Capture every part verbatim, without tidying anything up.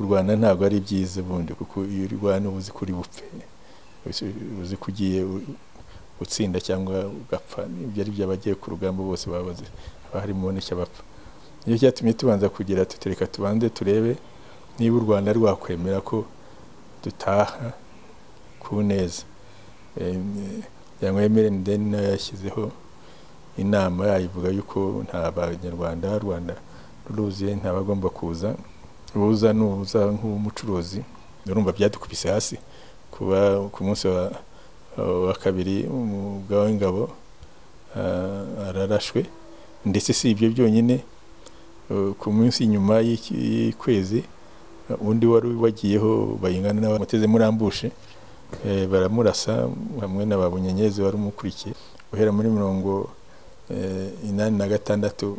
Rwanda ntabwo ari byiza bundi kuko iyo Rwanda uzi kuri bupfe uzi kugiye utsinda cyangwa ugapfa ibyo ari bya bagiye ku rugamba bose babaze abarimo n'icyo bapfa iyo cyatumye tubanza kugira tutereka tubande turebe niba u Rwanda rwakwemera ko dutaha ku neza yanywemere ndeni yashyizeho inama yayivuga yuko nta banyarwanda Rwanda ruruzi ntabagomba kuza ubuza nuza nk'umucuruzi urumva byadukubise hasi kuba ku munsi wa kabiri umugaba w'ingabo ararashwe ndetse si ibyo byonyine ku munsi nyuma y'ukwezi undi wari wagiyeho bayingana n'abamuteze murambushe baramurasa hamwe n'ababunyenyezi wari umukurikiye uhera muri mirongo inani na gatandatu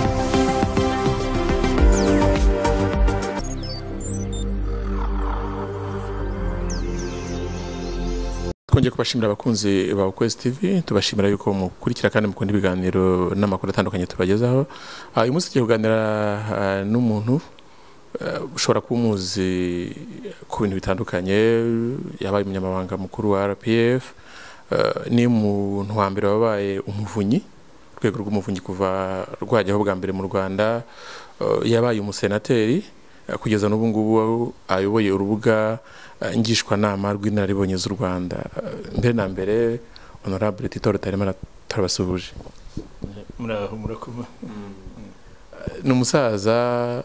Twongeye kubashimira abakunzi ba UKWEZI T V tubashimira yuko mukurikira kandi mukunda ibiganiro n'amakuru atandukanye tubagezaho. Uyu munsi tugiye kuganira n'umuntu ushobora kuba umuzi ku bintu bitandukanye yabaye umunyamabanga mukuru wa R P F ni umuntu wa mbere wabaye umuvunyi urwego rw'umuvunyi kuva rwajyaho bwa mbere mu Rwanda yabaye umusenateri kugeza n'ubu ngubu ayoboye urubuga ngishwanama rw'inararibonye z'u Rwanda mbere na mbere honorable Tito Rutaremara tarabasuhuje muraho murakoma n'umusaza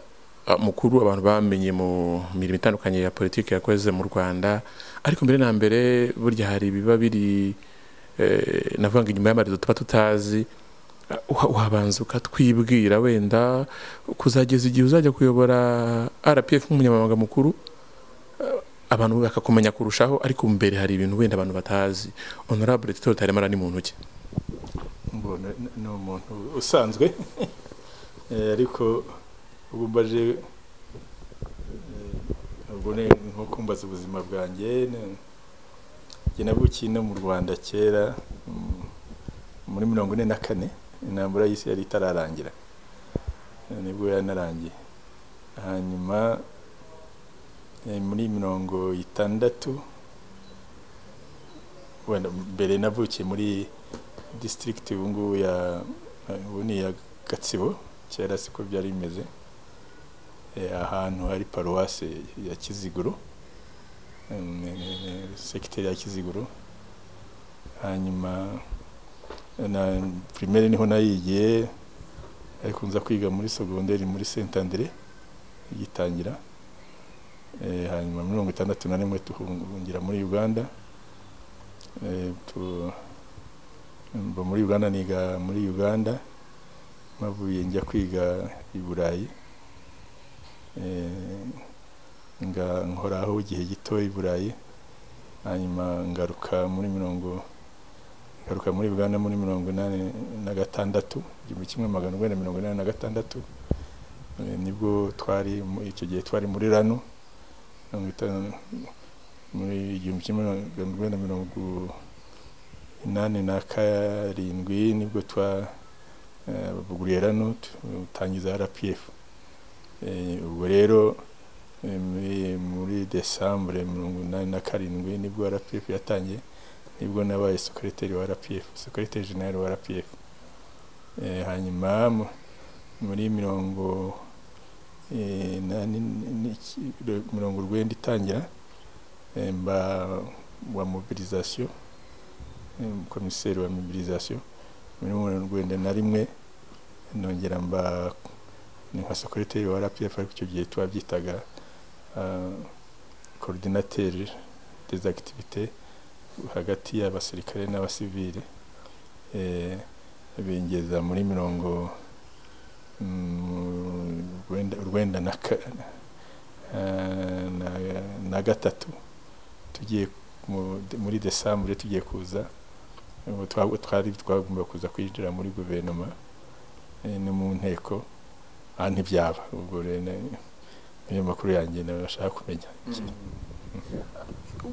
mukuru abantu bamenye mu mirimo itandukanye ya politiki yakoze mu Rwanda ariko mbere na mbere burya hari biba biri navanga inyuma y'amarizo tuba tutazi wabanza ukatwibwira wenda kuzageza igihe uzajya kuyobora R P F nk'umunyamabanga mukuru abantu bakakumenya kurushaho ariko mbere hari ibintu wenda abantu batazi honorable Tito Rutaremara ni muntu ki mbona no muntu usanzwe ariko ubumbaje ubwo ne nko kumbaza ubuzima bwanjye nge nabukiye no mu Rwanda kera muri mirongo ine na kane intambara y'isi yari itararangira nibwo yanarangiye hanyuma muri mirongo itandatu wenda mbere navukiye muri district ubu ngubu ya ubuni ya Gatsibo kera siko byari bimeze ahantu hari paruwase ya Kiziguro sekiteri ya Kiziguro hanyuma na primaire niho nayigiye ariko nza kwiga muri secondaire muri Saint-Andre yitangira eh hanyuma mirongo itandatu na rimwe tuhungira muri Uganda eh tu mba muri Uganda niga muri Uganda mavuye njya kwiga i Burayi eh nga nkoraho igihe gito i Burayi hanyuma ngaruka muri mirongo Karuka muri Uganda muri mirongo inani na gatandatu igihumbi kimwe magana urwenda mirongo inani na gatandatu nibwo twari icyo gihe twari muri Rano muri igihumbi kimwe magana urwenda mirongo inani na karindwi nibwo twabuguriye Rano tutangiza R P F ubwo rero muri Desembre mirongo inani na karindwi nibwo R P F yatangiye nibwo nabaye secretary wa R P F secretary general wa R P F eh hanyuma muri mirongo eh nani mirongo rwenda itangira mba wa mobilisation commissaire wa mobilisation muri mirongo rwenda na rimwe nongera mba ni nka secretary wa R P F ariko icyo gihe twabyitaga coordinateur des activités hagati y'abasirikare n'abasivile eh bingeza muri mirongo rwenda rwenda na na gatatu tugiye muri Desembre tugiye kuza twari twagomba kuza kwinjira muri guverinoma no mu nteko anti byaba ubwo rene niyo makuru yanjye nashaka kumenya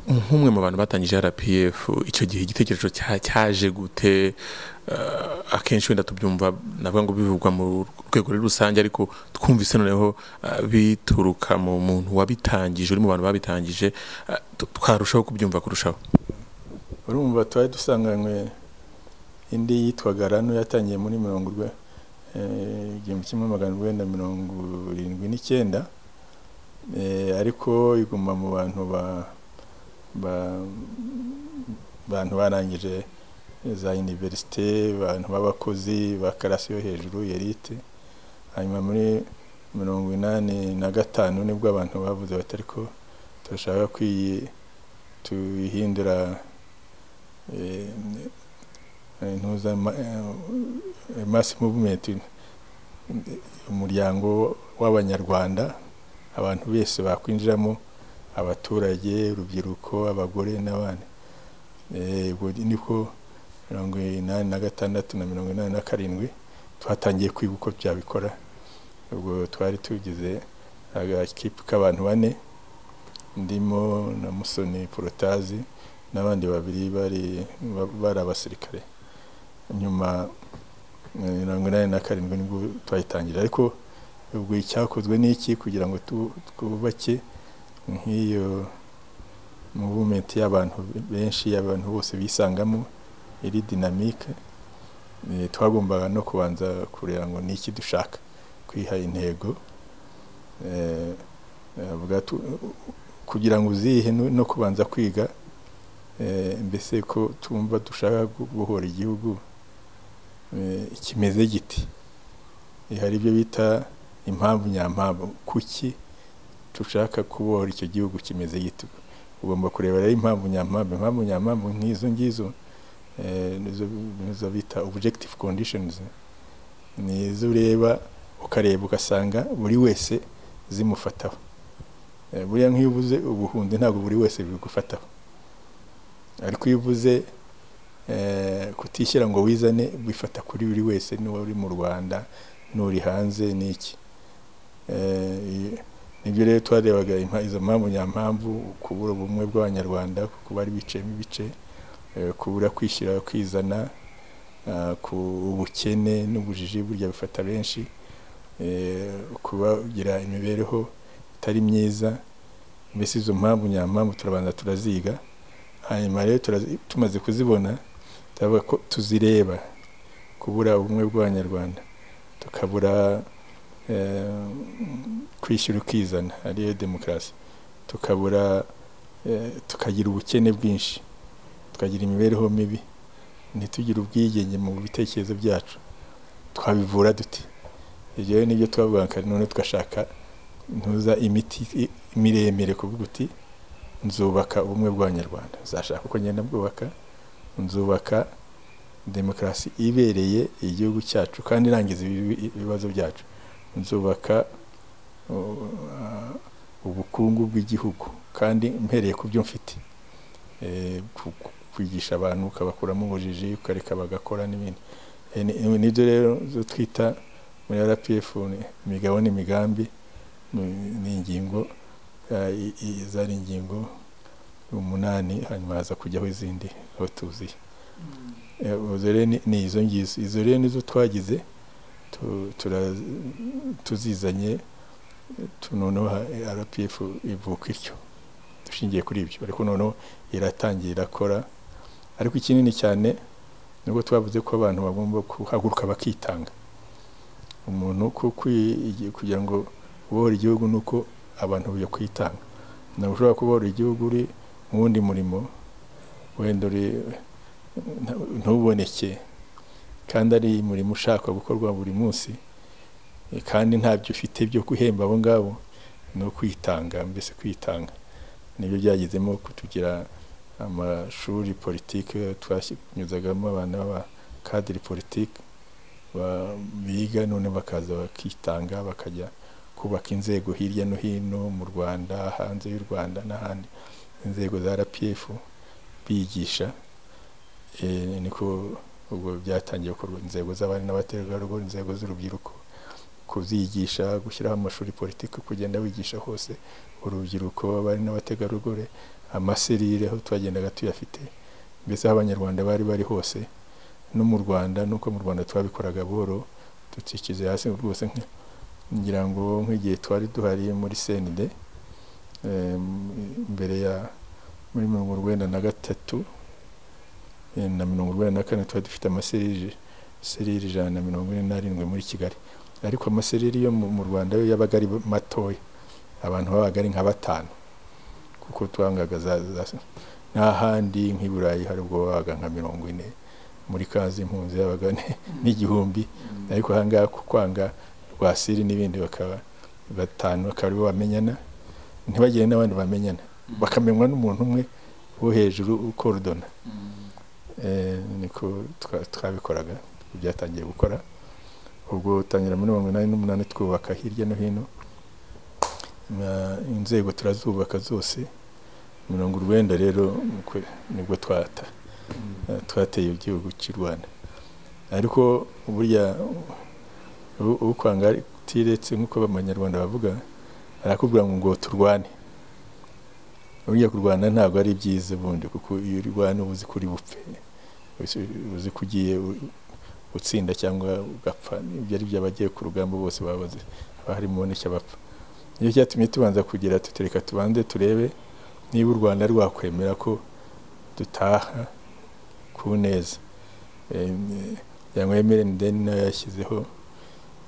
nk'umwe mu bantu batangije R P F icyo gihe igitekerezo cyaje gute akenshi wenda tubyumva navuga ngo bivugwa mu rwego rusange ariko twumvise noneho bituruka mu muntu wabitangije uri mu bantu babitangije twarushaho kubyumva kurushaho urumva twari dusanganywe indi yitwaga Rano yatangiye muri mirongo urwe igihumbi kimwe magana wenda mirongo irindwi n'icyenda ariko iguma mu bantu ba bantu barangije za universite bantu babakozi ba karasi yo hejuru elite hanyuma muri mirongo inani na gatanu nibwo abantu bavuze bati ariko turashaka kuyihindura intuza mass movement umuryango w'abanyarwanda abantu bese bakwinjiramo abaturage urubyiruko abagore n'abandi eh niko mirongo inani na gatandatu na mirongo inani na karindwi twatangiye kwibuka byabikora ubwo twari tugize agakipe k'abantu bane ndimo na Musoni Protazi n'abandi babiri bari bari abasirikare nyuma mirongo inani na karindwi nibwo twayitangira ariko ubwo icyakozwe n'iki kugira ngo twubake nk'iyo movement y'abantu benshi y'abantu bose bisangamo iri dynamique twagombaga no kubanza kurera ngo niki dushaka kwiha intego eh avuga kugira ngo uzihe no kubanza kwiga eh mbese ko tumva dushaka guhora igihugu ikimeze giti ihari byo bita impamvu nyampamvu kuki tushaka kubora icyo gihugu kimeze yitwa ugomba kureba ari impamvu nyampamvu impamvu nyampamvu nkizo ngizo eh nizo nizo bita objective conditions nizo ureba ukareba ugasanga buri wese zimufataho buriya nk'ivuze ubuhunde ntabwo buri wese bigufataho ariko uyivuze eh kutishyira ngo wizane bifata kuri buri wese niwe uri mu Rwanda n'uri hanze niki eh nibyo rero twarebaga izo mpamvu nyampamvu kubura ubumwe bw'abanyarwanda kuko bari bicemo ibice kubura kwishyira kwizana ku ubukene n'ubujiji burya bifata benshi kubagira imibereho itari myiza mbese izo mpamvu nyampamvu turabanza turaziga hanyuma rero tumaze kuzibona turavuga ko tuzireba kubura ubumwe bw'abanyarwanda tukabura kwishyura ukizana ariyo demokarasi tukabura tukagira ubukene bwinshi tukagira imibereho mibi ntitugire ubwigenge mu bitekerezo byacu twabivura dute ibyo nibyo twavuga kandi none tugashaka ntuza imiti miremire kuvuga uti nzubaka ubumwe bw'abanyarwanda zashaka ko ngenda bwubaka nzubaka demokarasi ibereye igihugu cyacu kandi irangiza ibibazo byacu nzubaka ubukungu bw'igihugu kandi mpereye ku byo mfite eh kwigisha abantu ukabakuramo ubujiji ukareka bagakora n'ibindi n'ibyo rero twita muri R P F imigabo n'imigambi n'ingingo zari ingingo umunani hanyuma haza kujyaho izindi aho tuziye izo rero ni izo ngizo izo rero nizo twagize tuzizanye tunono R P F ivuka ityo dushingiye kuri ibyo ariko noneho iratangira irakora ariko ikinini cyane nubwo twavuze ko abantu bagomba guhaguruka bakitanga umuntu kugira ngo ubore igihugu nuko abantu byo kwitanga ntabwo ushobora kubora igihugu uri mu wundi murimo wenda ntuboneke kandi ari umurimo ushaka gukorwa buri munsi kandi ntabyo ufite byo guhemba abo ngabo no kwitanga mbese kwitanga nibyo byagizemo kutugira amashuri politiki twashyunyuzagamo abana b'abakadiri politiki biga none bakaza bakitanga bakajya kubaka inzego hirya no hino mu Rwanda hanze y'u Rwanda n'ahandi inzego za R P F bigisha niko ubwo byatangiye ku nzego z'abari n'abategarugori inzego z'urubyiruko kuvyigisha gushyiraho amashuri politiki kugenda wigisha hose urubyiruko bari n'abategarugore amaserire aho twagendaga tuyafite mbese abanyarwanda bari bari hose no mu Rwanda nuko mu Rwanda twabikoraga buhoro tucikize hasi rwose ngira ngo nk'igihe twari duhari muri C N D mbere ya muri mirongo urwenda na gatatu na mirongo urwenda na kane twari dufite amaserire serire ijana na mirongo ine na rindwi muri Kigali ariko amaserire yo mu Rwanda yo yabaga ari matoya abantu babaga ari nka batanu kuko twangaga n'ahandi nk'iburayi hari ubwo babaga nka mirongo ine muri kazi impunzi yabaga n'igihumbi ariko hanga kwanga rwasiri n'ibindi bakaba batanu bakaba bamenyana ntibagire n'abandi bamenyana bakamenywa n'umuntu umwe wo hejuru ukordona eh niko twabikoraga byatangiye gukora ubwo utangira muri mirongo inani n'umunani twubaka hirya no hino inzego turazubaka zose mirongo urwenda rero nibwo twata twateye igihugu cy'u Rwanda ariko burya ukwanga tiretse nkuko abanyarwanda bavuga arakubwira ngo turwane burya kurwana ntabwo ari byiza bundi kuko iyo urwana ubuzi kuri bupfe ubuzi kugiye utsinda cyangwa ugapfa ibyo ari byo abagiye ku rugamba bose babaze abarimo n'icyabapfa iyo cyatumye tubanza kugira tutereka tubanze turebe niba u Rwanda rwakwemera ko dutaha ku neza yamwemerendeni nayo yashyizeho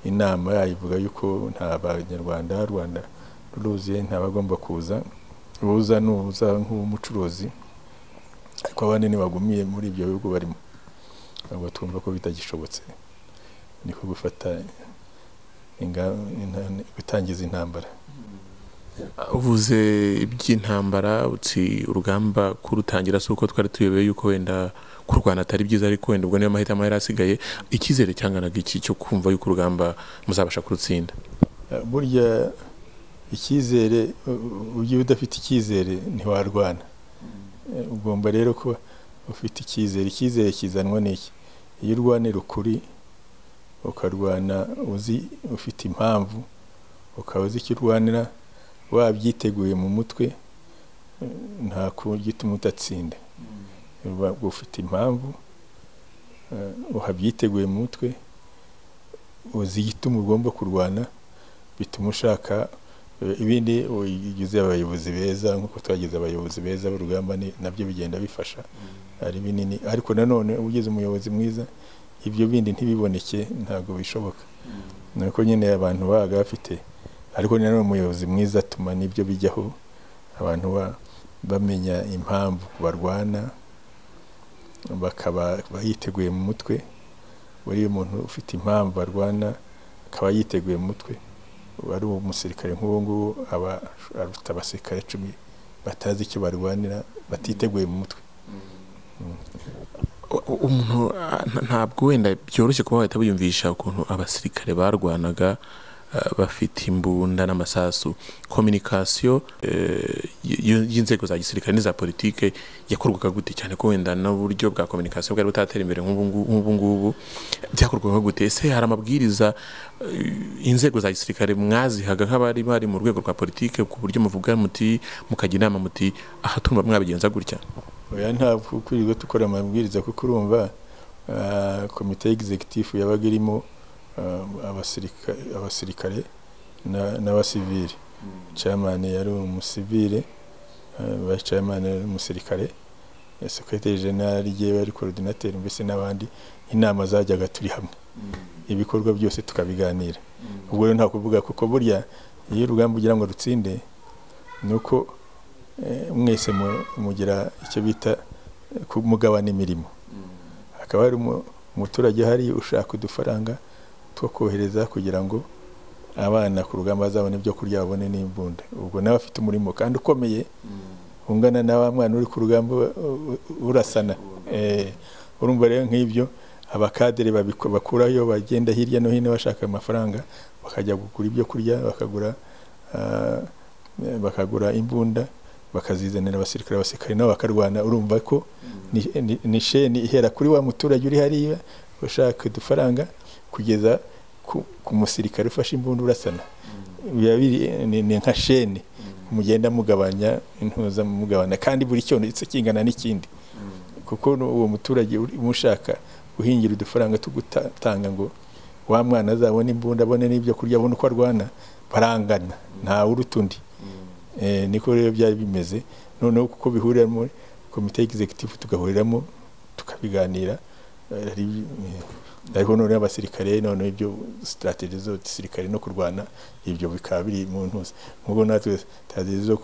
inama yayivuga yuko nta banyarwanda Rwanda ruruzi ntabagomba kuza ruza n'uza nk'umucuruzi ariko abandi ntibagumiye muri ibyo bihugu barimo abo twumva ko bitagishobotse niko gufata gutangiza intambara uvuze iby'intambara utsi urugamba kurutangira suko twari tuyobeye yuko wenda kurwana atari byiza ariko wenda ubwo niyo mahitamo yari asigaye ikizere cyanganaga iki cyo kumva yuko urugamba muzabasha kurutsinda burya ikizere ugiye udafite ikizere ntiwarwana ugomba rero ko ufite ikizere ikizere kizanwa n'iki iyo urwanira ukuri ukarwana uzi ufite impamvu ukaba uzi icyo urwanira wabyiteguye mu mutwe nta kugituma utatsinda ufite impamvu uhabyiteguye mu mutwe uzi igituma ugomba kurwana bituma ushaka ibindi ugize abayobozi beza nk'uko twagize abayobozi beza b'urugamba nabyo bigenda bifasha ari binini ariko nanone ugize umuyobozi mwiza ibyo bindi ntibiboneke ntabwo bishoboka nuko nyine abantu baga bafite ariko nanone umuyobozi mwiza atuma nibyo bijyaho abantu bamenya impamvu barwana bakaba bayiteguye mu mutwe buri umuntu ufite impamvu barwana akaba yiteguye mu mutwe ari umusirikare nk'uwo nguwo aba aruta abasirikare icumi batazi icyo barwanira batiteguye mu mutwe umuntu ntabwo wenda byoroshye kuba wahita wiyumvisha ukuntu abasirikare barwanaga bafite imbunda n'amasasu communication y'inzego za gisirikare n'iza politike yakorwaga gute cyane ko wenda n'uburyo bwa communication bwari butatera imbere nk'ubu ngubu byakorwaga gute ese hari amabwiriza inzego za gisirikare mwazihaga nk'abari bari mu rwego rwa politike ku buryo muvuga muti mukajya inama muti aha tumva mwabigenza gutya oya ntabwo kwirirwa dukora amabwiriza kuko urumva komite executive yabaga irimo abasirikare abasirikare n'abasivili chairman yari umusivili vice chairman yari umusirikare secretary general ye yari coordinateur mbese n'abandi inama zajyaga turi hamwe ibikorwa byose tukabiganira ubwo rero nta kuvuga kuko burya iyo urugamba ugira ngo rutsinde nuko mwese mugira icyo bita kumugabana imirimo akaba ari umuturage hari ushaka udufaranga two kohereza kugira ngo abana ku rugamba bazabone ibyo kurya babone n'imbunda ubwo nawe afite umurimo kandi ukomeye ungana na wa mwana uri ku rugamba urasana eh urumva rero nk'ibyo abakadere babikurayo bagenda hirya no hino bashaka amafaranga bakajya gukura ibyo kurya bakagura bakagura imbunda bakazizanira abasirikare abasirikare nabo bakarwana urumva ko ni sheni ihera kuri wa muturage uri hariya ushaka udufaranga kugeza ku musirikare ufashe imbundura sana ni nka shene mugenda mugabanya intuza mugabana kandi buri cyo kingana n'ikindi kuko uwo muturage umushaka guhingira udufaranga tugutanga ngo wa mwana azabona imbunda abone n'ibyo kurya abone uko arwana barangana nta urutundi eh niko rero byari bimeze noneho kuko bihurira muri komite executive tugahuriramo tukabiganira ariko none abasirikare none ibyo strategies zo gisirikare no kurwana ibyo bikabiri mu ntuze nkuko natwe strategies zo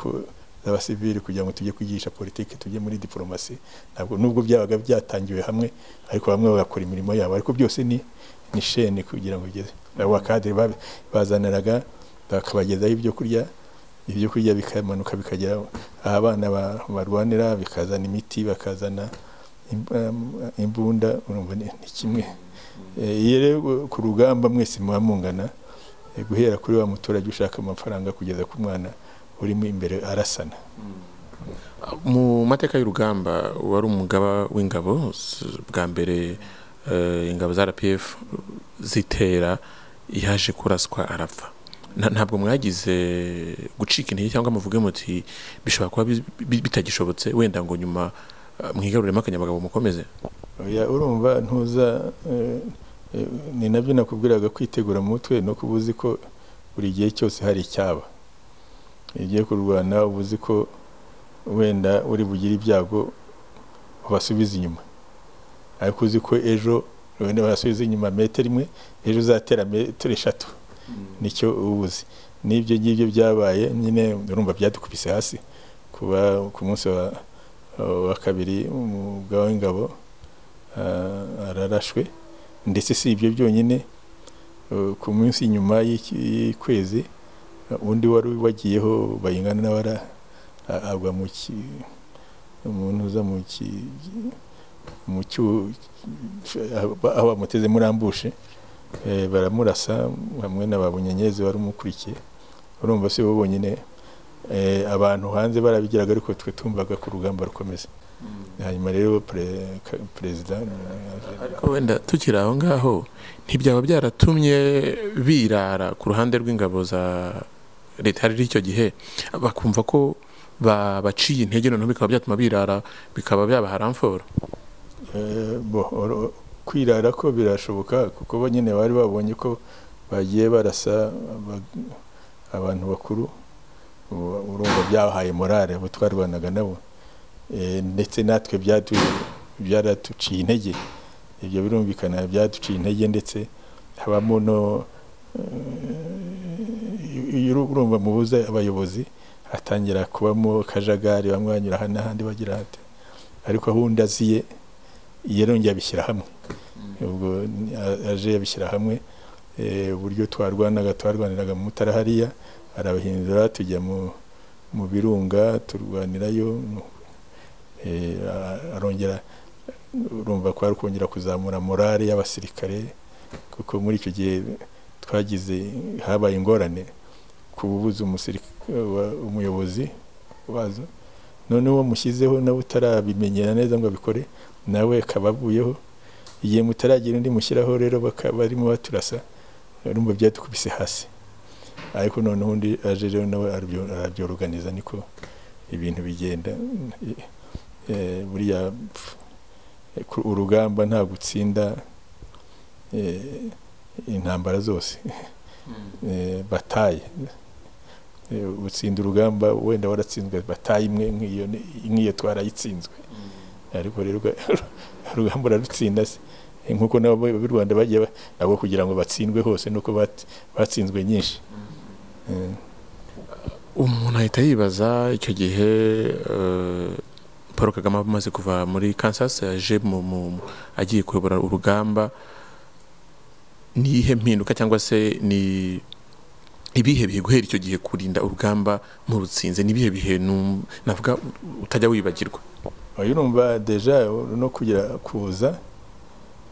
abasivili kugira ngo tujye kwigisha politique tujye muri diplomasi ntabwo nubwo byabaga byatangiwe hamwe ariko bamwe bagakora imirimo yabo ariko byose ni ni shene kugira ngo igeze abo kadiri bazanaraga bakabageza ibyo kurya ibyo kurya bikamanuka bikagera abana barwanira bikazana imiti bakazana imbunda urumva ni kimwe yere ku rugamba mwese mwamungana guhera kuri wa muturage ushaka amafaranga kugeza ku mwana urimo imbere arasana mu mateka y'urugamba wari umugaba w'ingabo bwa mbere ingabo za R P F zitera yaje kuraswa arapfa ntabwo mwagize gucika intege cyangwa muvuge muti bishobora kuba bitagishobotse wenda ngo nyuma mwigaruremo akanyabagabo mukomeze ya urumva ntuza ni nabyo nakubwiraga kwitegura mu mutwe no kubuzi ko buri gihe cyose hari icyaba igiye kurwana ubuzi ko wenda uri bugira ibyago basubiza inyuma ariko uzi ko ejo wenda basubiza inyuma metero imwe ejo zatera metero eshatu nicyo ubuzi nibyo ngibyo byabaye nyine urumva byatukubise hasi kuba ku munsi wa kabiri umugaba w'ingabo ararashwe ndetse si ibyo byonyine ku munsi nyuma y'ukwezi undi wari wagiyeho bayingana n'abara agwa mu umuntu uza mu mu aba muteze murambushe baramurasa hamwe n'ababunyenyezi wari umukurikiye urumva se bo bonyine abantu hanze barabigiraga ariko twe tumvaga ku rugamba rukomeza hanyuma rero perezida ariko wenda tukira aho ngaho ntibyaba byaratumye birara ku ruhande rw'ingabo za leta riri icyo gihe bakumva ko babaciye intege none bikaba byatuma birara bikaba byabahara amforo kwirara ko birashoboka kuko bo nyine bari babonye ko bagiye barasa abantu bakuru urumva byabahaye morale abo twarwanaga nabo ndetse natwe byaratuciye intege ibyo birumvikana byatuciye intege ndetse habamo no urumva mu buza abayobozi hatangira kubamo kajagari bamwe banyura hano n'ahandi bagira hati ariko ahunda aziye yarongeye abishyira hamwe ubwo aje yabishyira hamwe uburyo twarwanaga twarwaniraga mu Mutara hariya arabahindura tujya mu birunga turwanirayo arongera urumva ko ari kongera kuzamura morale y'abasirikare kuko muri icyo gihe twagize habaye ingorane ku bubuzi umuyobozi wazo none uwo mushyizeho nawe utarabimenyera neza ngo abikore nawe kabavuyeho igihe mutaragira undi mushyiraho rero barimo baturasa urumva byatukubise hasi ariko noneho undi aje rero nawe arabyorganiza niko ibintu bigenda buriya urugamba nta gutsinda intambara zose bataye utsinda urugamba wenda waratsinzwe bataye imwe nk'iyo twarayitsinzwe ariko rero urugamba rarutsinda nkuko nabo b'i Rwanda bagiye nabo kugira ngo batsindwe hose nuko batsinzwe nyinshi umuntu ahita yibaza icyo gihe Paul Kagame amaze kuva muri Kansas yaje agiye kuyobora urugamba ni ihe mpinduka cyangwa se ni ibihe bihe guhera icyo gihe kurinda urugamba mu rutsinze ni ibihe bihe navuga utajya wibagirwa urumva deja no kugira kuza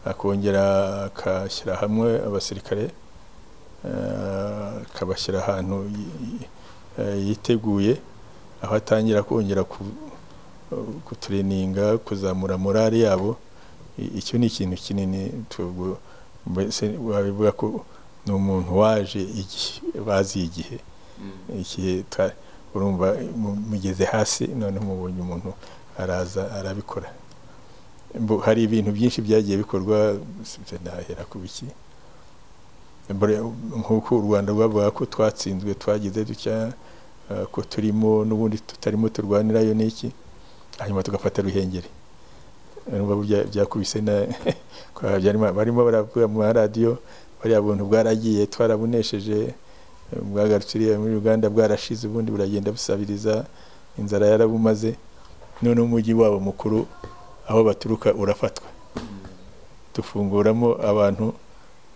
akongera akashyira hamwe abasirikare akabashyira ahantu yiteguye aho atangira kongera ku kutureninga kuzamura morale yabo icyo ni ikintu kinini tuvuga ko ni umuntu waje iki bazi igihe iki urumva mugeze hasi none mubonye umuntu araza arabikora mbo hari ibintu byinshi byagiye bikorwa sinahera kubiki mbo nk'uko u Rwanda rwavuga ko twatsinzwe twagize ducya ko turimo n'ubundi tutarimo turwanirayo n'iki hanyuma tugafata ruhengeri n'ubwo byakubise na barimo baravuga mu radio bari abuntu bwaragiye twarabunesheje bwagarukiriye muri Uganda bwarashize ubundi buragenda busabiriza inzara yarabumaze none umujyi wabo mukuru aho baturuka urafatwa tufunguramo abantu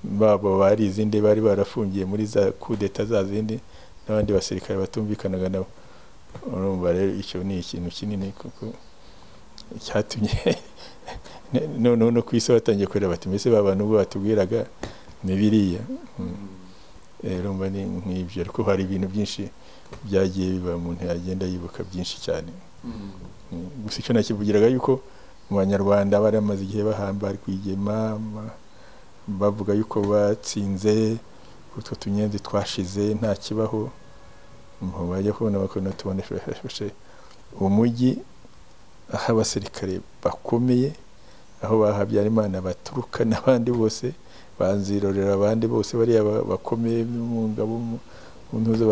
babo bari izindi bari barafungiye muri za coup d'etat zazindi n'abandi basirikare batumvikanaga nabo urumva rero icyo ni ikintu kinini kuko cyatumye no no no kwise batangiye kureba bati mese babantu batubwiraga nibiriya rero mba ni nk'ibyo ariko hari ibintu byinshi byagiye biba umuntu yagenda yibuka byinshi cyane gusa icyo nakivugiraga yuko mu banyarwanda bari amaze igihe bahamba kwigema bavuga yuko batsinze utwo tunyenzi twashize nta kibaho mu bajya kubona bakona tubone fefeshe umujyi aho abasirikare bakomeye aho bahabyara Imana baturuka n'abandi bose banzirorera abandi bose bari bakomeye mu ngabo mu ntuze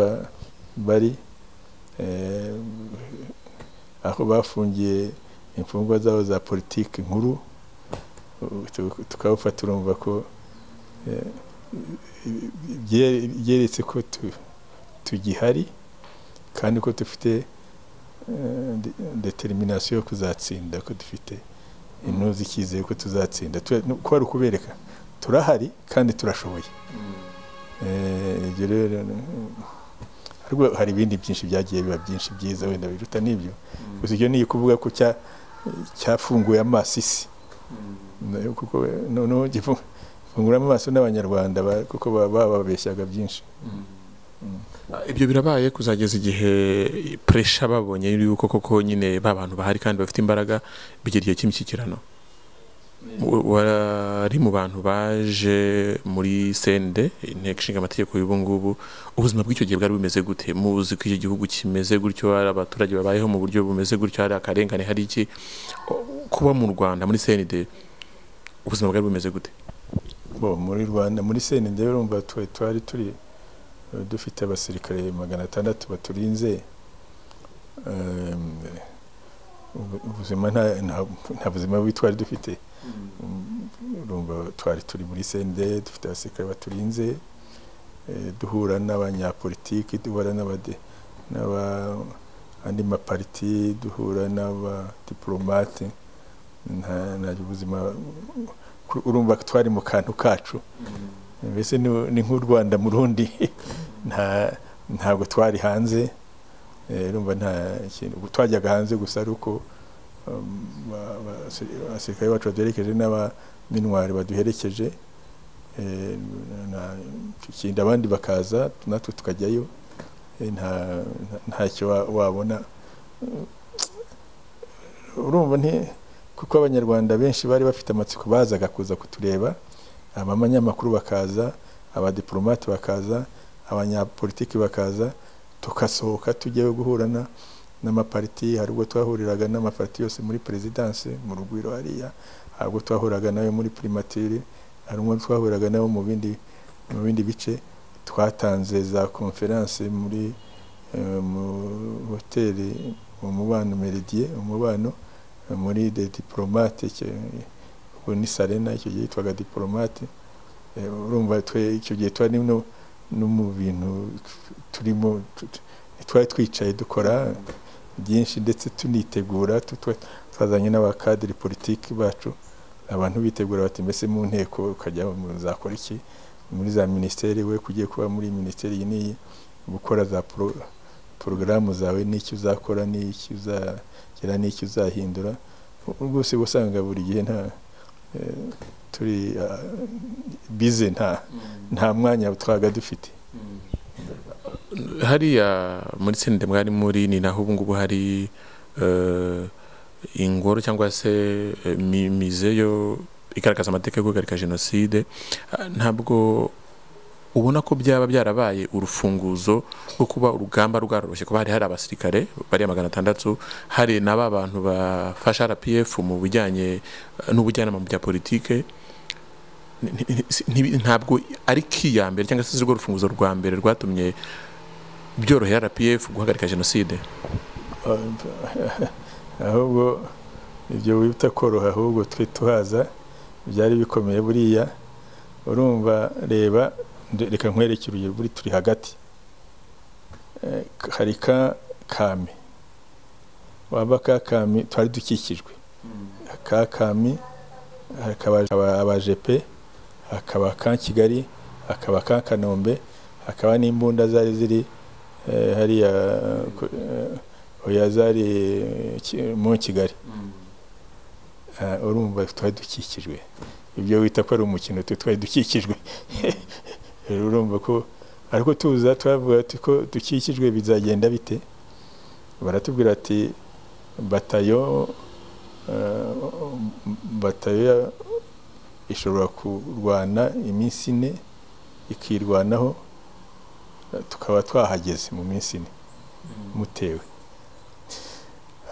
bari aho bafungiye imfungwa zabo za politiki nkuru tukabafata urumva ko byeretse ko tugihari kandi ko dufite determination yo kuzatsinda ko dufite intuzi icyizere ko tuzatsinda ko ari ukubereka turahari kandi turashoboye hari ibindi byinshi byagiye biba byinshi byiza wenda biruta n'ibyo gusa ibyo ni kuvuga ko cyafunguye amaso isi gifungura amaso n'abanyarwanda kuko bababeshyaga byinshi ibyo birabaye kuzageza igihe pressure babonye yuko koko nyine babantu bahari kandi bafite imbaraga bigiriye cy'imishyikirano wari mu bantu baje muri sende inteko ishinga amategeko y'ubu ngubu ubuzima bw'icyo gihe bwari bumeze gute muzi ko iki gihugu kimeze gutyo ari abaturage babayeho mu buryo bumeze gutyo hari akarengane hari iki kuba mu Rwanda muri sende ubuzima bwari bumeze gute bo muri Rwanda muri sende urumva twari turi dufite abasirikare magana atandatu baturinze ubuzima nta buzima bwitwari dufite urumva twari turi muri sende dufite abasirikare baturinze duhura n'abanyapolitiki duhura n'andi mapariti duhura n'abadiplomate ubuzima urumva twari mu kantu kacu mbese ni nk'u Rwanda mu rundi ntabwo twari hanze urumva nta kintu twajyaga hanze gusa ari uko abasirikare bacu baduherekeje n'abaminwari baduherekeje ikindi abandi bakaza natwe tukajyayo ntacyo wabona urumva kuko abanyarwanda benshi bari bafite amatsiko bazaga kuza kutureba abanyamakuru bakaza abadiplomate bakaza abanyapolitiki bakaza tukasohoka tujyewe guhurana n'amaparti hari ubwo twahuriraga n'amaparti yose muri presidence mu rugwiro hariya ahubwo twahuriraga nayo muri primature hari umwe twahuriraga nayo mu bindi mu bindi bice twatanze za conference muri hoteli mu mubano Meridien umubano muri de diplomate ko ni Sarena icyo gihe twaga diplomate urumva twe icyo gihe twari no mu bintu turimo twari twicaye dukora byinshi ndetse tunitegura twazanye n'abakadiri politiki bacu abantu bitegura bati mbese mu nteko ukajya mu zakora iki muri za minisiteri we kugiye kuba muri minisiteri y'iyi gukora za porogaramu zawe n'icyo uzakora n'icyo uzagera n'icyo uzahindura rwose usanga buri gihe nta turi bize nta nta mwanya twaga dufite hariya muri sende mwari muri ni naho ubu ngubu hari ingoro cyangwa se mize yo igaragaza amateka yo guhagarika jenoside ntabwo ubona ko byaba byarabaye urufunguzo rwo kuba urugamba rwaroroshye kuba hari hari abasirikare bari magana atandatu hari naba abantu bafasha R P F mu bijyanye n'ubujyanama mu bya politike ntabwo ari kiyambere cyangwa se rwo rufunguzo rwa mbere rwatumye byorohera R P F guhagarika jenoside ahubwo ibyo wita koroha ahubwo twituhaza byari bikomeye buriya urumva reba reka nkwerekera urugero buri turi hagati harika kame waba kakami twari dukikijwe kakami hakaba abajepe hakaba kan Kigali hakaba kan Kanombe hakaba n'imbunda zari ziri hari ya oyazari mu Kigali urumva twari dukikijwe ibyo wita ko ari umukino twari dukikijwe urumva ko ariko tuza twavuga ko dukikijwe bizagenda bite baratubwira ati batayo batayo ishobora kurwana iminsi ine ikirwanaho tukaba twahageze mu minsi ine mutewe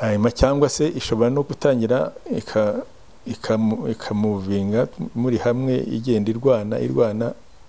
hanyuma cyangwa se ishobora no gutangira ikamuvinga muri hamwe igenda irwana irwana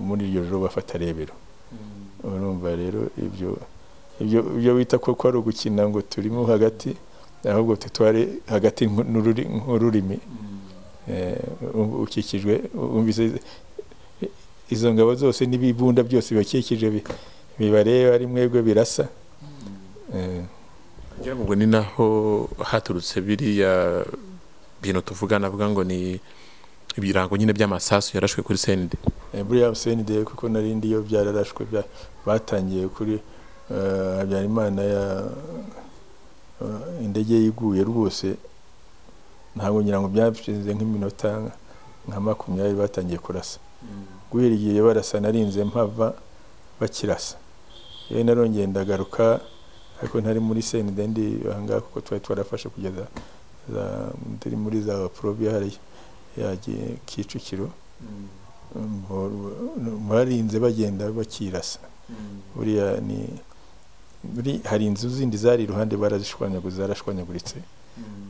muri iryo joro bafata rebero urumva rero ibyo ibyo ibyo bita ko ari ugukina ngo turimo hagati ahubwo tutware hagati n'ururimi eh ukikijwe umvise izo ngabo zose n'ibibunda byose bibakikije bibareba ari mwegwe birasa eh ngo ni naho haturutse biriya bintu tuvugana avuga ngo ni ibirango nyine by'amasasu yarashwe kuri C N D buriya C N D kuko narindi iyo byararashwe batangiye kuri Habyarimana ya indege yiguye rwose ntabwo ngira ngo byapfirize nk'iminota nka makumyabiri batangiye kurasa guhirigiye barasa narinze mpava bakirasa iyo narongeye ndagaruka ariko ntari muri C N D ndi hanga kuko twari twarafashe kugeza za muri muri za probia hari yagiye Kicukiro barinze bagenda bakirasa buriya ni buri hari inzu zindi zari iruhande barazishwanyaguza zarashwanyaguritse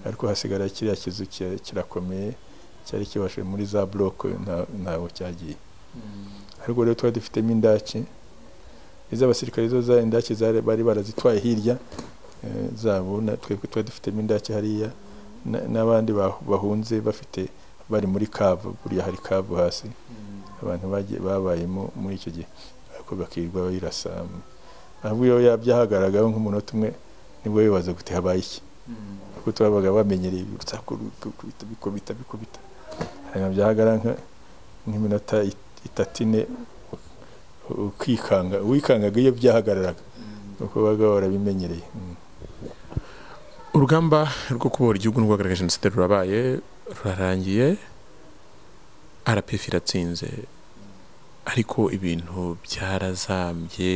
ariko hasigara kiriya kizu kirakomeye cyari kibashwe muri za block ntaho cyagiye ariko rero twari dufitemo indaki iza abasirikare zo za indake zare bari barazitwaye hirya zabo natwe twari dufitemo indake hariya n'abandi bahunze bafite bari muri kavu buriya hari kavu hasi abantu babayemo muri icyo gihe ariko bakirwa bayirasa ahubwo iyo byahagaragaho nk'umuntu umwe nibwo bibaza gute habaye iki kuko turabaga bamenyereye ibikubita bikubita bikubita hanyuma byahagarara nk'iminota itatu ine ukikanga wikangaga iyo byahagararaga uko bagahora bimenyereye urugamba rwo kubohora igihugu n'urwagaragaje jenoside rurabaye rurarangiye R P F iratsinze ariko ibintu byarazambye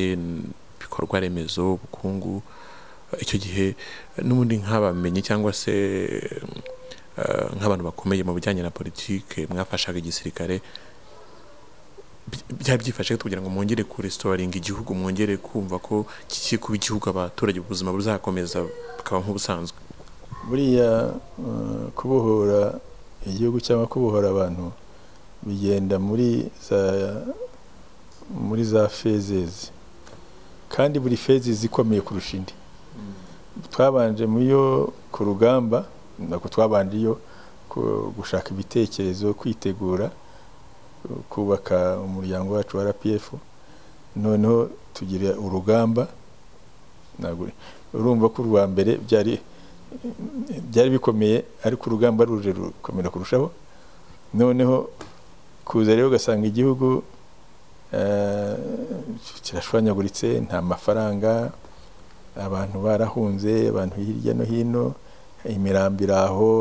bikorwa remezo ubukungu icyo gihe n'ubundi nk'abamenye cyangwa se nk'abantu bakomeye mu bijyanye na politike mwafashaga igisirikare byabyifashe kugira ngo mwongere ku restoring igihugu mwongere kumva ko kiki kuba igihugu abaturage ubuzima buzakomeza bakaba nk'ubusanzwe buriya kubohora igihugu cyangwa kubohora abantu bigenda muri za muri za phases kandi buri phases ikomeye kurusha indi twabanje mu yo ku rugamba nako twabanje iyo gushaka ibitekerezo kwitegura kubaka umuryango wacu wa R P F noneho tugira urugamba nagure urumva ko urwa mbere byari byari bikomeye ariko urugamba ruje rukomera kurushaho noneho kuza rero gasanga igihugu kirashwanyaguritse nta mafaranga, abantu barahunze, abantu hirya no hino, imirambiraho,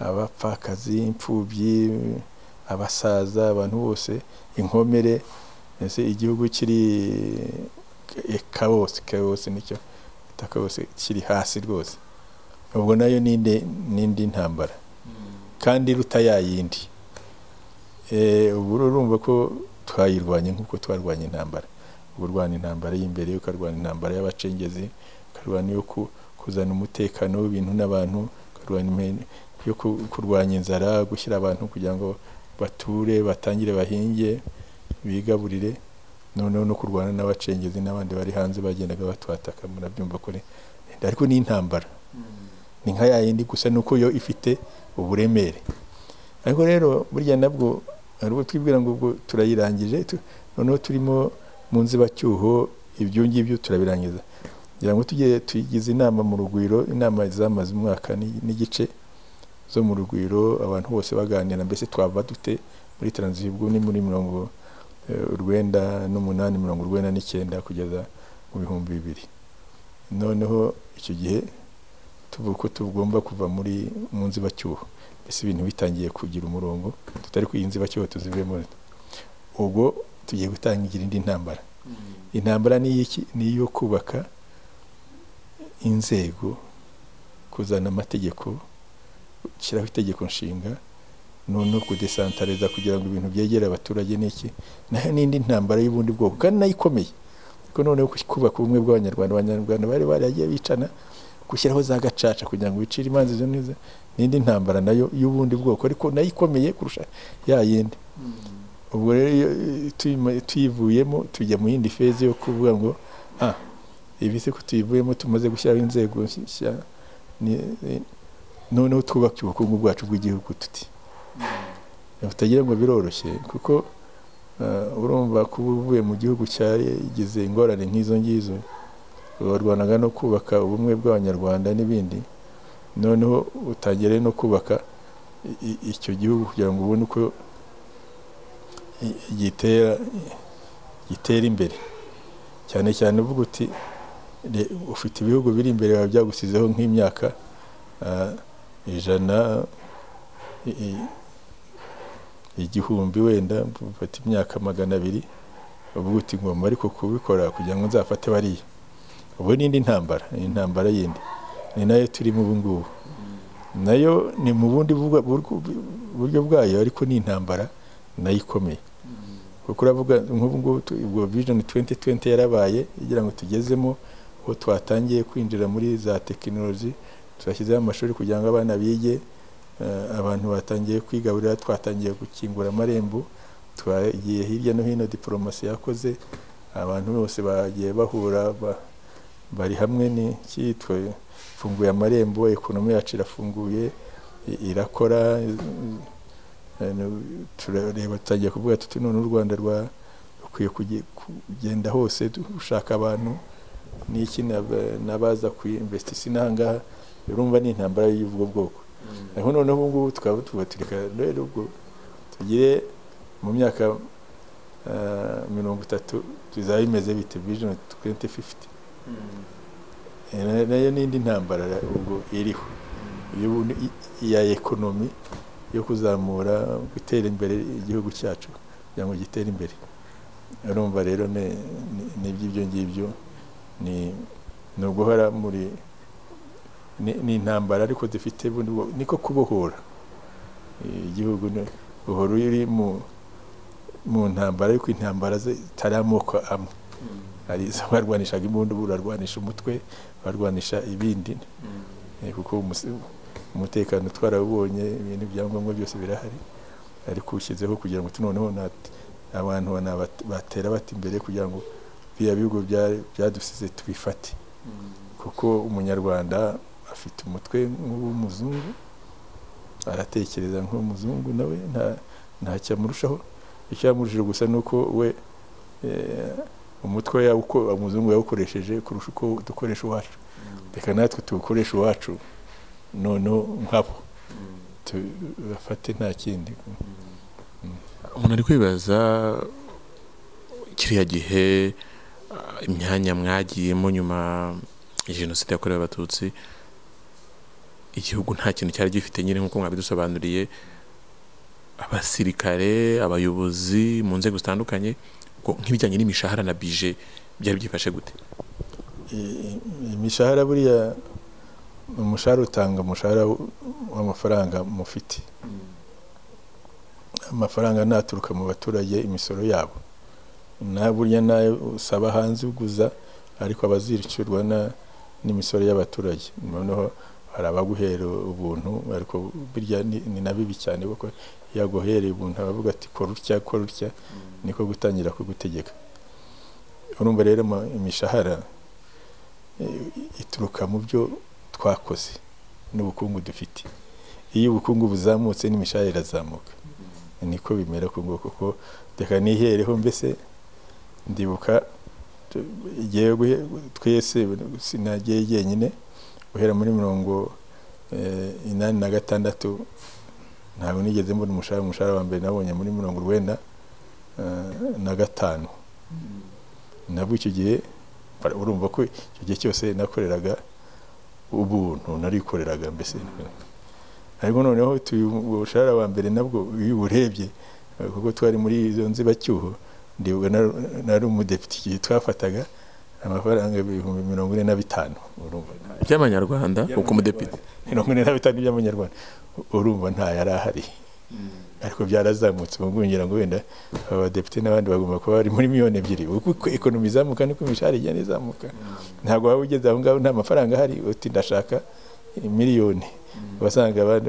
abapfakazi, impfubyi, abasaza, abantu bose, inkomere, ese igihugu kiri chaos, chaos nicyo takose kiri hasi rwose. Ubwo nayo ninde nindi ntambara kandi rutayayindi. Eh uburo urumva ko twayirwanye nkuko twarwanye intambara. Uburwana intambara y'imbere yo karwana intambara y'abacengezi, karwana yo kuzana umutekano w'ibintu n'abantu, karwana yo kurwanya inzara, gushyira abantu kugira ngo bature, batangire bahinge, bigaburire. Noneho no kurwana n'abacengezi n'abandi bari hanze bagendaga batwataka murabyumva kuri. Ariko ni intambara. Ni nka yayindi gusa nuko yo ifite uburemere. Ariko rero burya nabwo ariko twibwira ngo ubwo turayirangije noneho turimo munzi bacyuho ibyo ngibyo turabirangiza ngira ngo tujye tuyigize inama mu rugwiro, inama zamaze umwaka n'igice zo mu rugwiro, abantu bose baganira mbese twava dute muri transition ubwo ni muri mirongo urwenda n'umunani mirongo urwenda n'icyenda kugeza mu bihumbi bibiri. Noneho icyo gihe tuvuko tugomba kuva muri munzi bacyuho ese ibintu bitangiye kugira umurongo tutari kwiyinzi bacyo tuzibe muri ubwo tugiye gutangira indi ntambara. Intambara ni iki? Ni yo kubaka inzego, kuzana amategeko, kiraho itegeko nshinga, none ku decentraliza kugira ngo ibintu byegere abaturage. Niki naho nindi ntambara y'ubundi bwoko kandi nayikomeye kuko none kubaka ubumwe bw'abanyarwanda, abanyarwanda bari baragiye bicana gushyiraho za gacaca kugira ngo bicire imanzi zo neza. Nindi ntambara nayo y'ubundi bwoko ariko nayikomeye kurusha yayindi. Ubwo rero tuyivuyemo tujya mu yindi phase yo kuvuga ngo ah ibise kutuyivuyemo tumaze gushyiraho inzego nshya none twubaka ubukungu bwacu bw'igihugu tuti. Utagira ngo biroroshye kuko urumva kuba uvuye mu gihugu cyari igize ingorane nk'izo ngizo barwanaga no kubaka ubumwe bw'abanyarwanda n'ibindi, noneho utagere no kubaka icyo gihugu kugira ngo ubone uko gitera gitera imbere cyane cyane uvuga uti ufite ibihugu biri imbere biba byagusizeho nk'imyaka ijana igihumbi wenda ufite imyaka magana abiri uvuga uti ngomba ariko kubikora kugira ngo nzafate bariya. Ubu ni indi ntambara, ni intambara yindi. Ni nayo turi mu bungubu. Nayo ni mu bundi buryo bwayo ariko ni intambara nayikomeye. Kuko uravuga nk'ubu ngo ubwo vision twenty twenty yarabaye igira ngo tugezemo aho twatangiye kwinjira muri za technology, twashyizeho amashuri kugira ngo abana bige, abantu batangiye kwigaburira, twatangiye gukingura amarembo, twagiye hirya no hino diplomasi yakoze, abantu bose bagiye bahura ba bari hamwe ni cyitwa funguye amarembo, ekonomi yacu irafunguye irakora. Turareba tutagiye kuvuga tuti none u Rwanda rwa ukwiye kugenda hose dushaka abantu n'iki nabaza ku investis inanga. Urumva ni intambara y'ubwo bwoko. Aho noneho ubwo tukaba tubatireka rero ubwo tugire mu myaka mirongo itatu tuzabimeze bite vision twenty fifty. Nayo nindi ntambara ubwo iriho ya ekonomi yo kuzamura gutera imbere igihugu cyacu kugira ngo gitere imbere. Urumva rero n'iby'ibyo ngibyo ni n'uguhora muri ni ntambara ariko dufite niko kubohora igihugu. Buhora uri mu ntambara ariko intambara zitari amoko amwe. Hari abarwanishaga impundu, barwanisha umutwe, barwanisha ibindi. Kuko umutekano twarawubonye, ibintu byangombwa byose birahari ariko ushyizeho kugira ngo tunoneho abantu batera bati imbere kugira ngo bya bihugu byadusize tubifate. Kuko umunyarwanda afite umutwe nk'umuzungu, aratekereza nk'umuzungu, nawe nta cyamurushaho. Icyamurushaho gusa nuko we umutwe ya uko amuzungu yawukoresheje kurusha uko dukoresha wacu. Beka natwe tukoresha wacu none nkabo tubafate nta kindi. Umuntu ari kwibaza kiriya gihe imyanya mwagiyemo nyuma jenoside yakorewe abatutsi igihugu nta kintu cyari gifite nyine nkuko mwabidusobanuriye abasirikare abayobozi mu nzego zitandukanye nk'ibijyanye n'imishahara na bije byari byifashe gute imishahara buriya umushahara utanga umushahara w'amafaranga mufite amafaranga naturuka mu baturage imisoro yabo na burya nayo usaba hanze uguza ariko abaziricurwa na n'imisoro y'abaturage noneho harabaguhera ubuntu ariko birya ni nabibi cyane kuko yagohereye ubuntu abavuga ati korutya korutya niko gutangira kugutegeka urumva rero imishahara ituruka mu byo twakoze n'ubukungu dufite iyo ubukungu buzamutse n'imishahara irazamuka niko bimera ku bwoko kuko deka nihereho mbese ndibuka igihe twese sinagiye yenyine uhera muri mirongo inani na gatandatu ntabwo nigeze mbona umushahara umushahara wa mbere nabonye muri mirongo urwenda na gatanu nabwo icyo gihe urumva ko icyo gihe cyose nakoreraga ubuntu narikoreraga mbese ariko noneho umushahara wa mbere nabwo iyo urebye kuko twari muri izo nzibacyuho ndibuka nari umudepite twafataga amafaranga ibihumbi mirongo ine na bitanu by'amanyarwanda uko umudepite mirongo ine na bitanu by'amanyarwanda urumva nta yari ahari ariko byarazamutse ubwongera ngo wenda abadepite n'abandi bagomba kuba bari muri miliyoni ebyiri uko ekonomi izamuka niko imishahara igenda izamuka ntabwo waba ugeze aho ngaho nta mafaranga ahari uti ndashaka miliyoni basanga abandi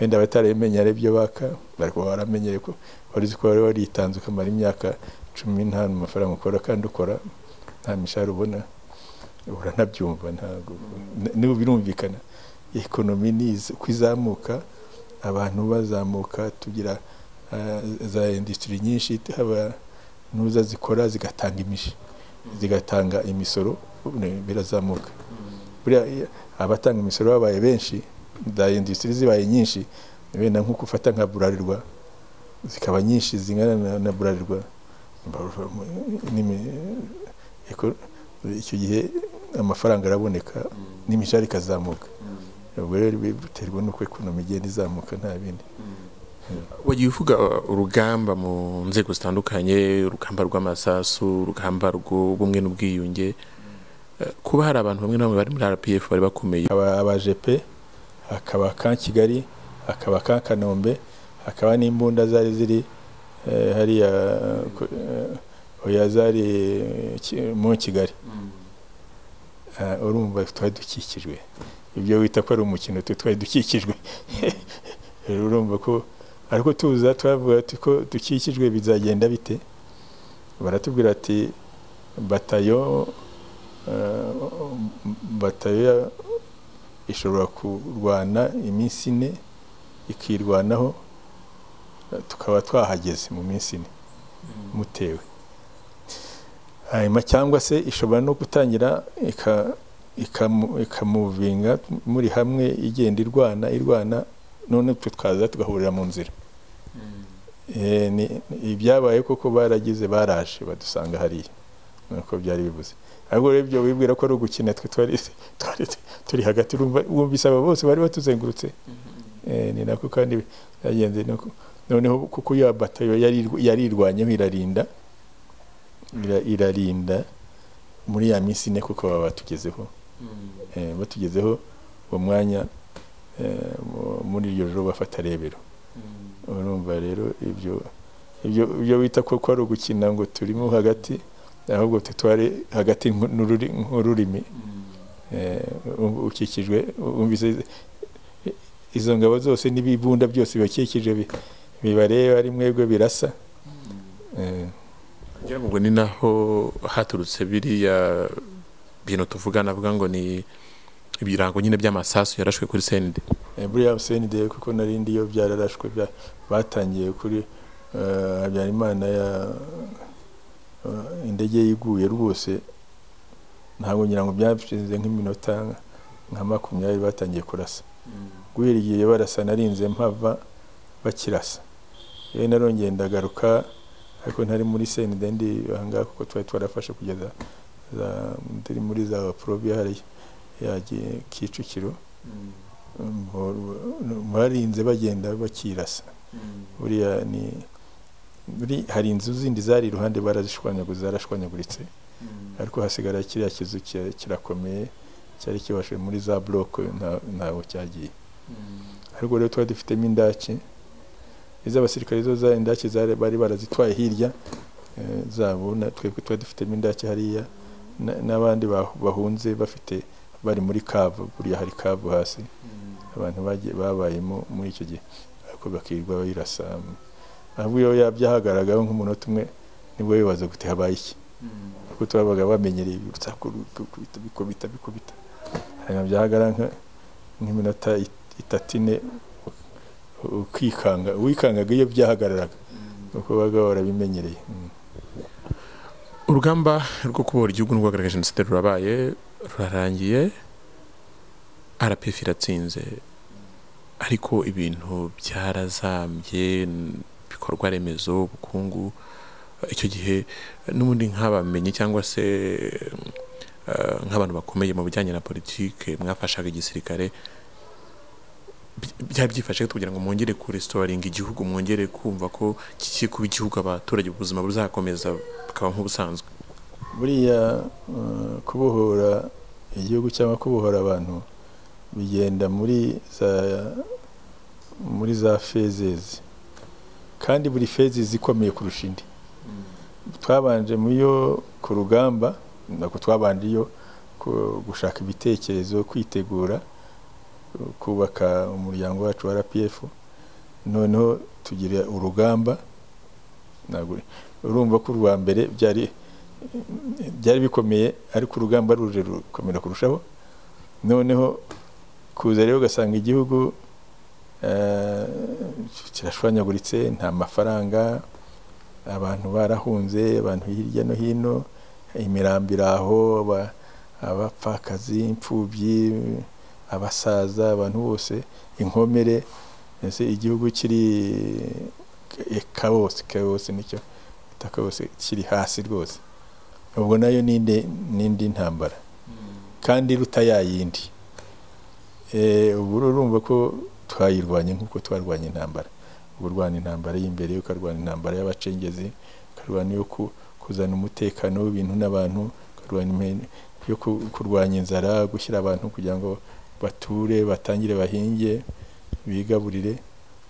wenda bataremenya ibyo baka bariko baramenyereye ko wari ko wari waritanze ukamara imyaka cumi n'itanu amafaranga ukora kandi ukora nta mishahara ubona uranabyumva ntago niba birumvikana ekonomi niza kwizamuka abantu bazamuka tugira za industry nyinshi haba nuza zikora zigatanga imishi zigatanga imisoro birazamuka abatanga imisoro babaye benshi za industry zibaye nyinshi wenda nko gufata nka burarirwa zikaba nyinshi zingana na burarirwa icyo gihe amafaranga araboneka n'imishahara ikazamuka biterwa n'uko ekonomi igenda izamuka nta bindi wagiye uvuga urugamba mu nzego zitandukanye urugamba rw'amasasu urugamba rw'ubumwe n'ubwiyunge kuba hari abantu bamwe na bamwe bari muri R P F bari bakomeye abajepe hakaba ka Kigali hakaba ka Kanombe hakaba n'imbunda zari ziri hariya oyazari mu Kigali urumva twari dukikijwe ibyo wita ko ari umukino twari dukikijwe urumva ko ariko tuza twavuga ko dukikijwe bizagenda bite baratubwira ati batayo batayo ishobora kurwana iminsi ine ikirwanaho tukaba twahageze mu minsi ine mutewe hanyuma cyangwa se ishobora no gutangira ikamuvinga muri hamwe igenda irwana irwana none twaza tugahurira mu nzira ibyabaye koko baragize baraje badusanga hariya nuko byari bibuze ahubwo rero ibyo wibwira ko ari ugukina twe turi hagati wumvise aba bose bari batuzengurutse ni nako kandi yagenze nuko noneho kuko iyo batayo yarirwanyeho irarinda irarinda muri ya minsi ine kuko baba batugezeho batugezeho uwo mwanya muri iryo joro bafata rebero urumva rero ibyo ibyo wita ko ari ugukina ngo turimo hagati ahubwo tutware hagati nk'ururimi ukikijwe wumvise izo ngabo zose n'ibibunda byose bibakikije bibareba ari mwebwe birasa ubwo ni naho haturutse biriya bintu tuvugana avuga ngo ni ibirango nyine by'amasasu yarashwe kuri Sende buriya Sende kuko narindi iyo byararashwe batangiye kuri Habyarimana ya indege yiguye rwose ntabwo ngira ngo byapfirize nk'iminota nka makumyabiri batangiye kurasa guhera igihe barasa narinze mpava bakirasa rero narongeye ndagaruka ariko ntari muri sene dendi hanga kuko twari twarafashe kugeza muri muri za probia hari yagiye Kicukiro barinze bagenda bakirasa buriya ni muri hari inzu zindi zari iruhande barazishwanyaguza zarashwanyaguritse ariko hasigara kiriya kizu kirakomeye cyari kibashe muri za block ntaho cyagiye ariko rero twari dufitemo indake iz'abasirikare zo za indake zari bari barazitwaye hirya zabona twebwe twari dufitemo indake hariya n'abandi bahunze bafite bari muri kavu buriya hari kavu hasi abantu bagiye babayemo muri icyo gihe ariko bakirwa bayirasa ahubwo yo yabyahagaragaho nk'umuntu umwe nibwo bibaza gute habaye iki kuko twabaga bamenyereye gutsakurukubita bikobita bikobita hanyuma byahagarara nk'iminota itatine ukikanga wikangaga iyo byahagararaga kuko baga barabimenyereye urugamba rwo kubora igihugu n'urwagaragaje jenoside rurabaye rurarangiye R P F iratsinze ariko ibintu byarazambye bikorwa remezo ubukungu icyo gihe n'ubundi nk'abamenye cyangwa se nk'abantu bakomeye mu bijyanye na politike mwafashaga igisirikare byabyifashe kugira ngo mwongere ku restoring igihugu mwongere kumva ko kiki kuba igihugu abaturage ubuzima buzakomeza bukaba nk'ubusanzwe buriya kubohora igihugu cyangwa kubohora abantu bigenda muri za muri za phases kandi buri phase zikomeye kurushindi twabanje muyo ku rugamba nako twabanje iyo gushaka ibitekerezo kwitegura kubaka umuryango wacu wa R P F noneho tugira urugamba nagure urumva ko urwa mbere byari byari bikomeye ariko urugamba ruje rukomera kurushaho noneho kuza rero gasanga igihugu kirashwanyaguritse nta mafaranga abantu barahunze abantu hirya no hino imirambiraho abapfakazi impfubyi abasaza abantu bose inkomere ese igihugu kiri chaos chaos nicyo takose kiri hasi rwose ubwo nayo ninde nindi ntambara kandi rutayayindi eh uburo urumva ko twayirwanye nkuko twarwanye intambara uburwanye intambara y'imbere yo karwanye intambara y'abacengezi karwanye yo kuzana umutekano w'ibintu n'abantu karwanye yo kurwanya inzara gushyira abantu kugira ngo bature batangire bahinge bigaburire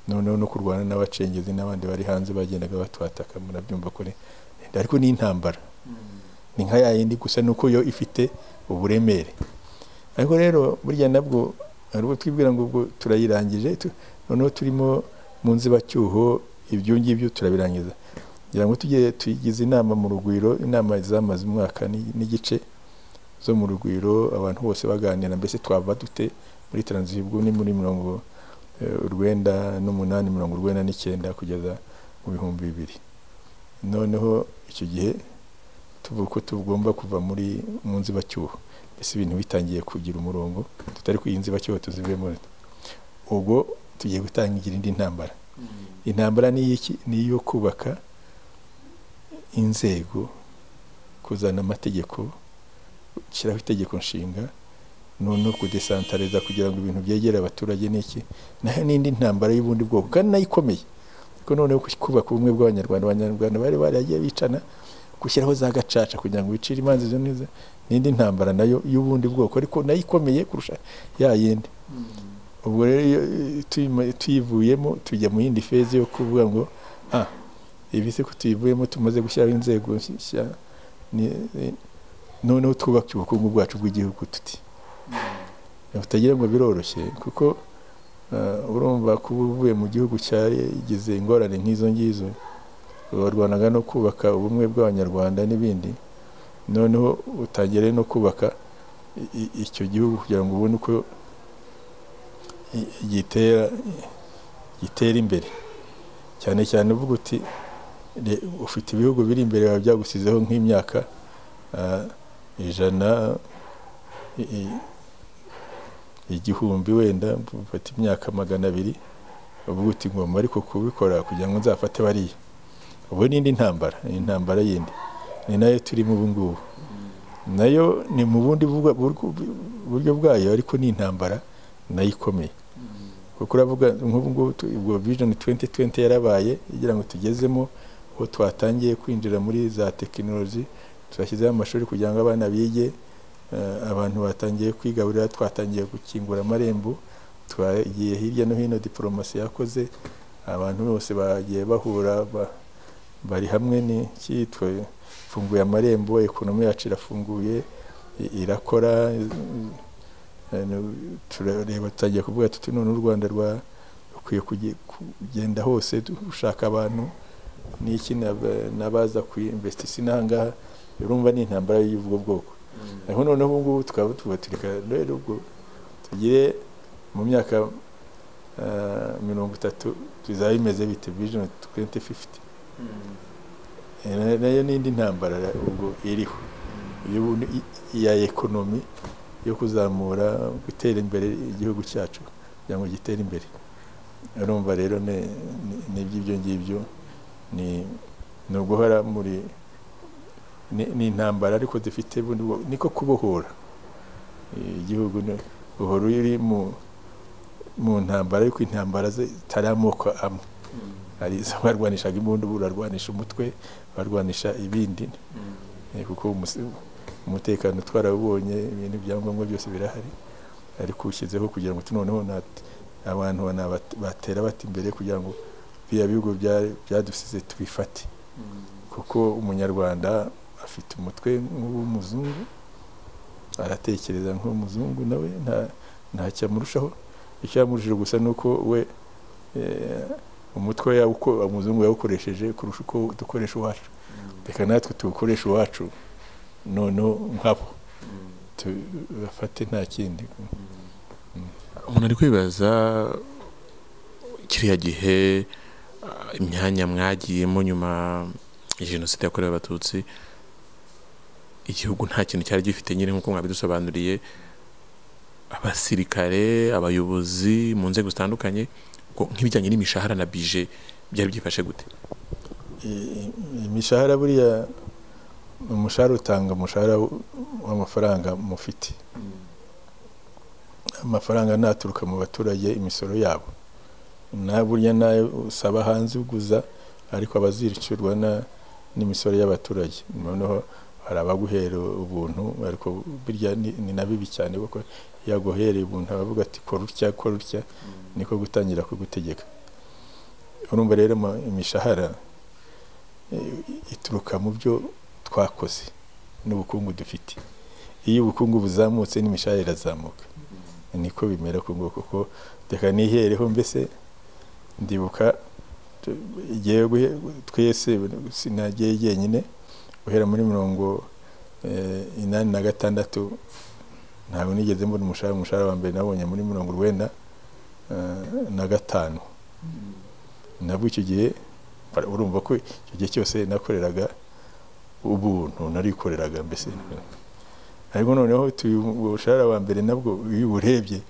noneho no kurwana n'abacengezi n'abandi bari hanze bagendaga batwataka murabyumva ko ariko ni intambara ni nka yayindi gusa nuko yo ifite uburemere ariko rero burya nabwo ariko twibwira ngo ubwo turayirangije noneho turimo mu nzibacyuho ibyo ngibyo turabirangiza ngira ngo tujye tuyigize inama mu rugwiro inama zamaze umwaka n'igice zo mu rugwiro abantu bose baganira mbese twava dute muri transition bwo ni muri mirongo urwenda n'umunani mirongo urwenda n'icyenda kugeza mu bihumbi bibiri noneho icyo gihe tuvuga ko tugomba kuva muri mu nzibacyuho ese ibintu bitangiye kugira umurongo tutari kuyinzi bacyo tuzibe muri ubwo tugiye gutangira indi ntambara intambara ni iki ni yo kubaka inzego kuzana amategeko kiraho itegeko nshinga none ku decentraliza kugira ngo ibintu byegere abaturage n'iki naho n'indi ntambara y'ubundi bwoko kandi nayikomeye kuko none kubaka ubumwe bw'abanyarwanda abanyarwanda bari baragiye bicana gushyiraho za gacaca kugira ngo bicire imanzi zo neza n'indi ntambara nayo y'ubundi bwoko ariko nayikomeye kurusha yayindi ubwo rero tuyivuyemo tujya mu yindi phase yo kuvuga ngo ah ibise ko tuyivuyemo tumaze gushyiraho inzego nshya noneho twubaka ubukungu bwacu bw'igihugu tuti batagira ngo biroroshye kuko urumva kuba uvuye mu gihugu cyari igize ingorane nk'izo ngizo barwanaga no kubaka ubumwe bw'abanyarwanda n'ibindi noneho utagere no kubaka icyo gihugu kugira ngo ubone uko gitera gitera imbere cyane cyane uvuga uti ufite ibihugu biri imbere wawe byagusizeho nk'imyaka ijana igihumbi wenda ufite imyaka magana abiri uvuga uti ngomba ariko kubikora kugira ngo nzafate bariya ubu ni indi ntambara, intambara yindi ni nayo turimo ubu ngubu, nayo ni mu bundi buryo bwayo ariko ni intambara nayikomeye. Kuko uravuga nk'ubu ngubu ubwo vision twenty twenty yarabaye igira ngo tugezemo, aho twatangiye kwinjira muri za technology, twashyizeho amashuri kugira ngo abana bige, abantu batangiye kwigaburira, twatangiye gukingura amarembo, twagiye hirya no hino diplomasi yakoze, abantu bose bagiye bahura bari hamwe, ni cyitwa funguye amarembo, ekonomi yacu irafunguye irakora. Tureba tutagiye kuvuga tuti none u Rwanda rwakwiye kugenda hose dushaka abantu n'iki nabaza kuinvesti sinanga, urumva ni intambara y'ubwo bwoko. Naho noneho ubwo tukaba tubatirika rero ubwo tugire mu myaka mirongo itatu bizabimeze bite vision twenty fifty. Nayo n'indi ntambara ubwo iriho ya ekonomi yo kuzamura gutera imbere igihugu cyacu kugira ngo gitere imbere. Urumva rero ne n'iby'ibyo ngibyo ni no guhora muri ni ntambara ariko dufite niko kubohora igihugu, no buhoro iri mu mu ntambara, ariko intambara zitaramoko amwe, ari zabarwanisha imbunda, burarwanisha umutwe, barwanisha ibindi, kuko umusibo umutekano twarabonye ibintu byangombwa byose birahari, ariko ushyizeho kugira ngo tunoneho abantu batera bati imbere kugira ngo bya bigo byadusize twifate. Kuko umunyarwanda afite umutwe nk'umuzungu, aratekereza nk'umuzungu, nawe nta ntacyamurushaho, icyamurujije gusa nuko we umutwe yawo uko umuzungu yawukoresheje kurusha uko dukoresha uwacu. Reka natwe tuwukoresha uwacu nono nkabo tubafate nta kindi. Umuntu ari kwibaza kiriya gihe imyanya mwagiyemo nyuma jenoside yakorewe abatutsi, igihugu nta kintu cyari gifite nyine nk'uko mwabidusobanuriye, abasirikare, abayobozi mu nzego zitandukanye, nk'ibijyanye n'imishahara na bije byari byifashe gute? Imishahara buriya umushahara utanga umushahara w'amafaranga mufite, amafaranga naturuka mu baturage imisoro yabo, na burya nayo usaba hanze uguza ariko abaziricurwa n'imisoro y'abaturage. Noneho hari abaguhera ubuntu ariko birya ni na bibi cyane, kuko yaguhereye ubuntu abavuga ati kora utya kora utya, niko gutangira kugutegeka. Urumva rero imishahara ituruka mu byo twakoze n'ubukungu dufite. Iyo ubukungu buzamutse n'imishahara irazamuka, niko bimera ku ngoko. Kuko reka nihereho, mbese ndibuka igihe twese sinagiye jyenyine uhera muri mirongo inani na gatandatu ntabwo nigeze mbona umushahara. Umushahara wa mbere nabonye muri mirongo urwenda na gatanu, nabwo icyo gihe urumva ko icyo gihe cyose nakoreraga ubuntu, narikoreraga mbese. Ariko noneho umushahara wa mbere nabwo iyo urebye,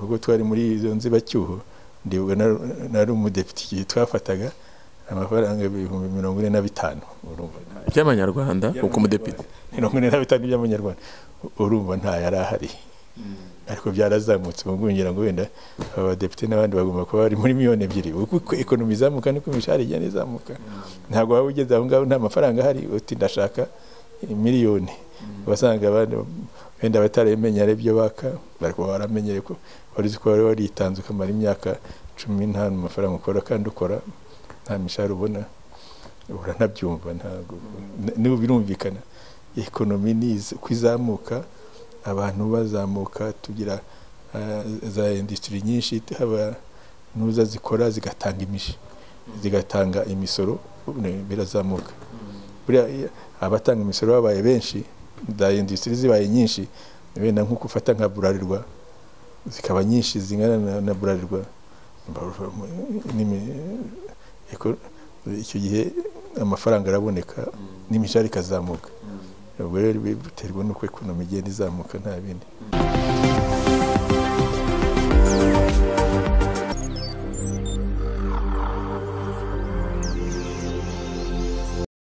kuko twari muri izo nzibacyuho, ndibuka nari umudepite twafataga amafaranga ibihumbi mirongo ine na bitanu by'amanyarwanda, uko umudepite mirongo ine na bitanu by'amanyarwanda, urumva nta yari ahari. Ariko byarazamutse bongera ngo wenda abadepite n'abandi bagomba kuba bari muri miliyoni ebyiri. Uko ekonomi zamuka niko imishahara igenda izamuka. Ntabwo waba ugeze aho ngaho nta mafaranga ahari uti ndashaka miliyoni, basanga abandi wenda bataremenyera ibyo baka, bariko baramenyere ko wari uzi ko wari waritanze ukamara imyaka cumi n'itanu amafaranga ukora kandi ukora nta mishahara ubona, uranabyumva. Ntabwo niba birumvikana ekonomi nize kwizamuka, abantu bazamuka, tugira za industry nyinshi, haba nuza zikora zigatanga imishi zigatanga imisoro, birazamuka. Buriya abatanga imisoro babaye benshi, za industry zibaye nyinshi, wenda nko gufata nka burarirwa zikaba nyinshi zingana na burarirwa, icyo gihe amafaranga araboneka n'imishahara ikazamuka. Where we tell one quick on a median is a mock and I mean.